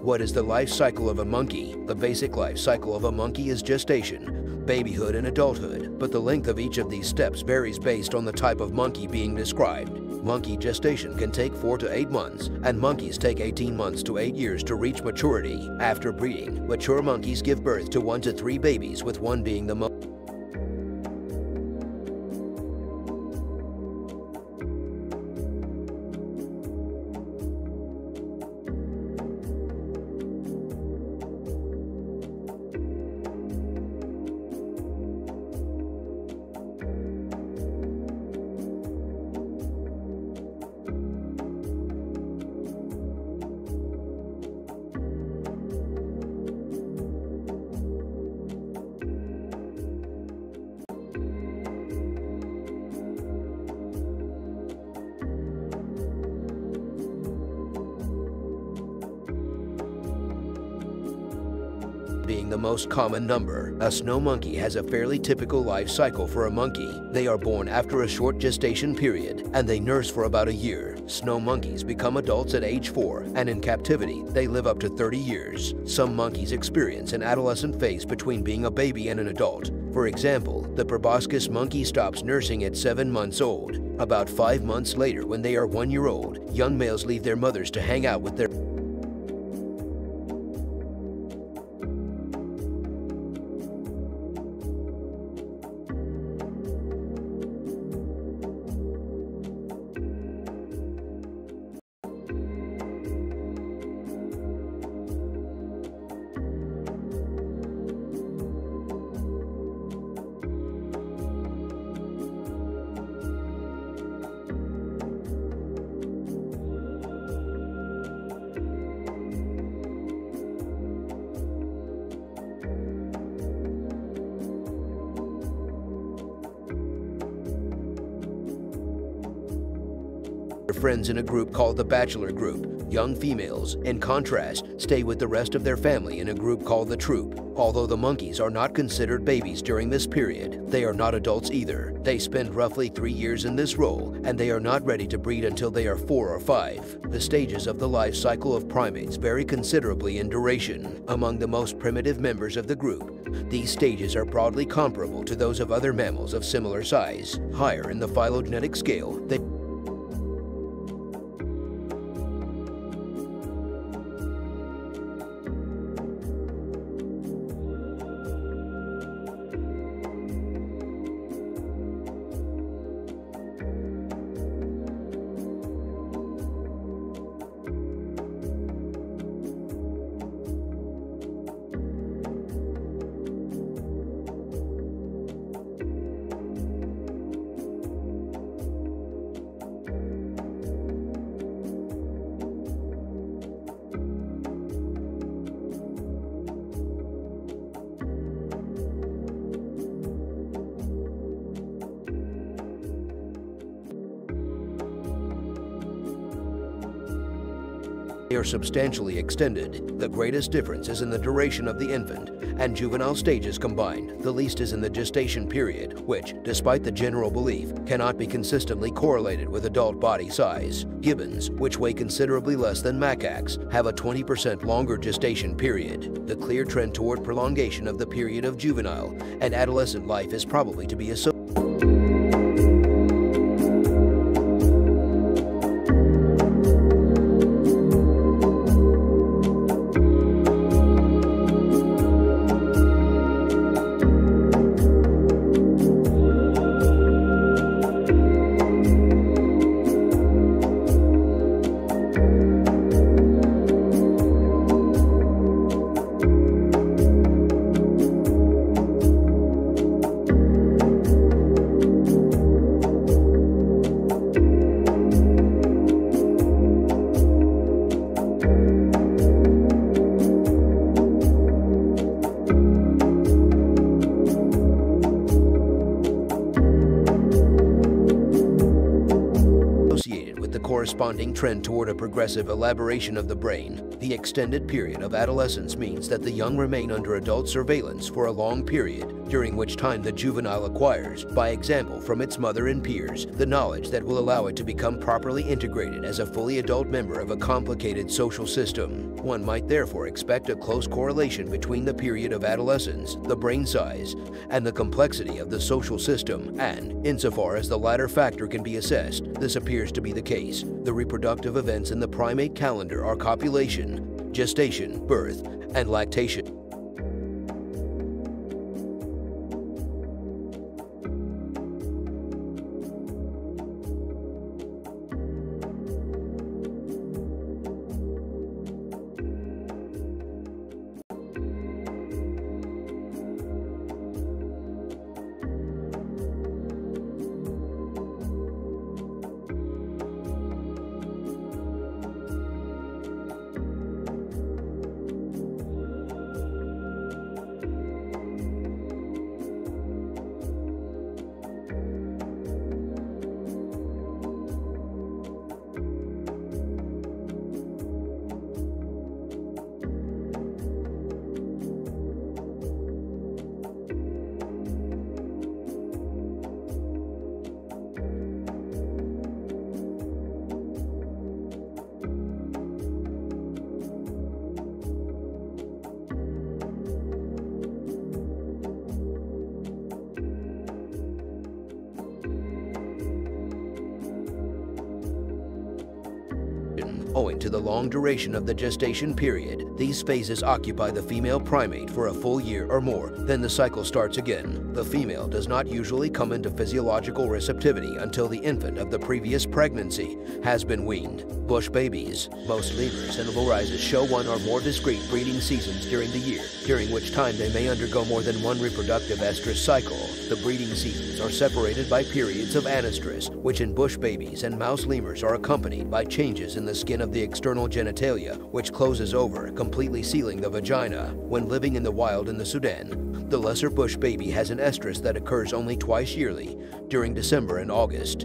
What is the life cycle of a monkey? The basic life cycle of a monkey is gestation, babyhood, and adulthood, but the length of each of these steps varies based on the type of monkey being described. Monkey gestation can take 4 to 8 months, and monkeys take 18 months to 8 years to reach maturity. After breeding, mature monkeys give birth to 1 to 3 babies, with one being the most. Being the most common number, a snow monkey has a fairly typical life cycle for a monkey. They are born after a short gestation period, and they nurse for about a year. Snow monkeys become adults at age 4, and in captivity, they live up to 30 years. Some monkeys experience an adolescent phase between being a baby and an adult. For example, the Proboscis monkey stops nursing at 7 months old. About 5 months later, when they are 1 year old, young males leave their mothers to hang out with their friends in a group called the bachelor group. Young females, in contrast, stay with the rest of their family in a group called the troop. Although the monkeys are not considered babies during this period, they are not adults either. They spend roughly 3 years in this role, and they are not ready to breed until they are 4 or 5. The stages of the life cycle of primates vary considerably in duration. Among the most primitive members of the group, these stages are broadly comparable to those of other mammals of similar size. Higher in the phylogenetic scale, they are substantially extended. The greatest difference is in the duration of the infant and juvenile stages combined. The least is in the gestation period, which, despite the general belief, cannot be consistently correlated with adult body size. Gibbons, which weigh considerably less than macaques, have a 20% longer gestation period. The clear trend toward prolongation of the period of juvenile and adolescent life is probably to be associated. Corresponding trend toward a progressive elaboration of the brain. The extended period of adolescence means that the young remain under adult surveillance for a long period, during which time the juvenile acquires, by example from its mother and peers, the knowledge that will allow it to become properly integrated as a fully adult member of a complicated social system. One might therefore expect a close correlation between the period of adolescence, the brain size, and the complexity of the social system, and, insofar as the latter factor can be assessed, this appears to be the case. The reproductive events in the primate calendar are copulation, gestation, birth, and lactation. Owing to the long duration of the gestation period, these phases occupy the female primate for a full year or more, then the cycle starts again. The female does not usually come into physiological receptivity until the infant of the previous pregnancy has been weaned. Bush babies. Most lemurs and lorises show one or more discrete breeding seasons during the year, during which time they may undergo more than one reproductive estrus cycle. The breeding seasons are separated by periods of anastrus, which in bush babies and mouse lemurs are accompanied by changes in the skin of the external genitalia, which closes over, completely sealing the vagina. When living in the wild in the Sudan, the lesser bush baby has an estrus that occurs only twice yearly, during December and August.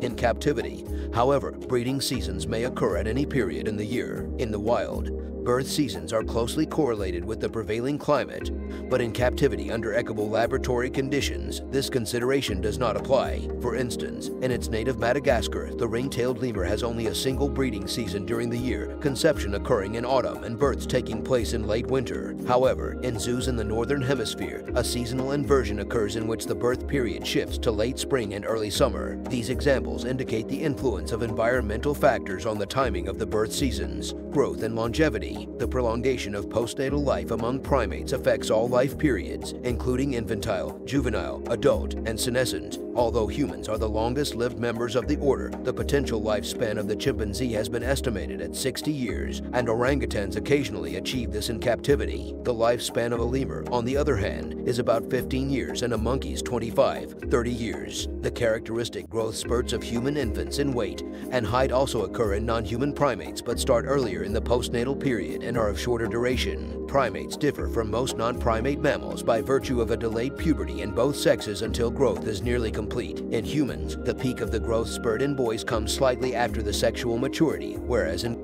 In captivity, however, breeding seasons may occur at any period in the year. In the wild, birth seasons are closely correlated with the prevailing climate, but in captivity under equable laboratory conditions, this consideration does not apply. For instance, in its native Madagascar, the ring-tailed lemur has only a single breeding season during the year, conception occurring in autumn and births taking place in late winter. However, in zoos in the northern hemisphere, a seasonal inversion occurs in which the birth period shifts to late spring and early summer. These examples indicate the influence of environmental factors on the timing of the birth seasons. Growth and longevity. The prolongation of postnatal life among primates affects all life periods, including infantile, juvenile, adult, and senescent. Although humans are the longest-lived members of the order, the potential lifespan of the chimpanzee has been estimated at 60 years, and orangutans occasionally achieve this in captivity. The lifespan of a lemur, on the other hand, is about 15 years and a monkey's 25–30 years. The characteristic growth spurts of human infants in weight and height also occur in non-human primates but start earlier in the postnatal period and are of shorter duration. Primates differ from most non-primate mammals by virtue of a delayed puberty in both sexes until growth is nearly complete. In humans, the peak of the growth spurt in boys comes slightly after the sexual maturity, whereas in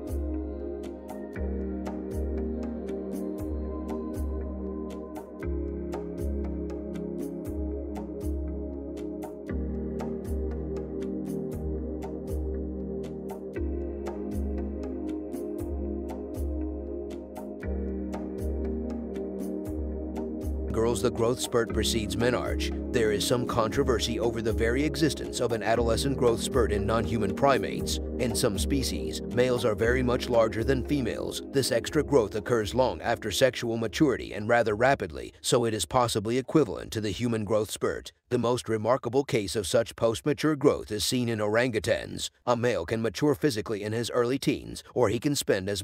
girls, the growth spurt precedes menarche. There is some controversy over the very existence of an adolescent growth spurt in non-human primates. In some species, males are very much larger than females. This extra growth occurs long after sexual maturity and rather rapidly, so it is possibly equivalent to the human growth spurt. The most remarkable case of such post-mature growth is seen in orangutans. A male can mature physically in his early teens, or he can spend as